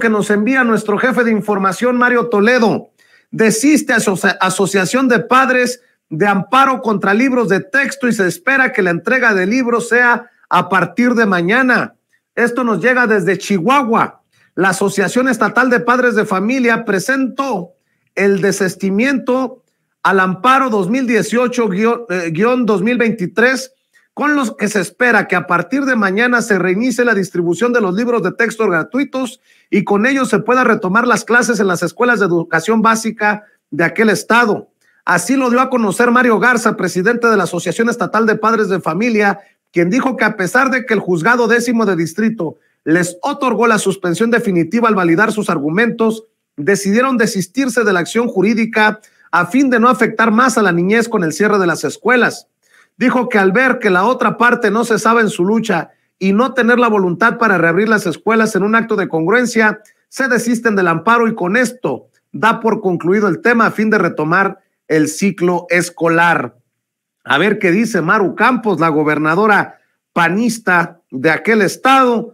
que nos envía nuestro jefe de información, Mario Toledo. Desiste Asociación de Padres de Amparo contra Libros de Texto y se espera que la entrega de libros sea a partir de mañana. Esto nos llega desde Chihuahua. La Asociación Estatal de Padres de Familia presentó el desestimiento al amparo 2018-2023 con los que se espera que a partir de mañana se reinicie la distribución de los libros de texto gratuitos y con ellos se pueda retomar las clases en las escuelas de educación básica de aquel estado. Así lo dio a conocer Mario Garza, presidente de la Asociación Estatal de Padres de Familia, quien dijo que a pesar de que el juzgado 10º de distrito les otorgó la suspensión definitiva al validar sus argumentos, decidieron desistirse de la acción jurídica a fin de no afectar más a la niñez con el cierre de las escuelas. Dijo que al ver que la otra parte no cesaba en su lucha y no tener la voluntad para reabrir las escuelas en un acto de congruencia, se desisten del amparo y con esto da por concluido el tema a fin de retomar el ciclo escolar. A ver qué dice Maru Campos, la gobernadora panista de aquel estado,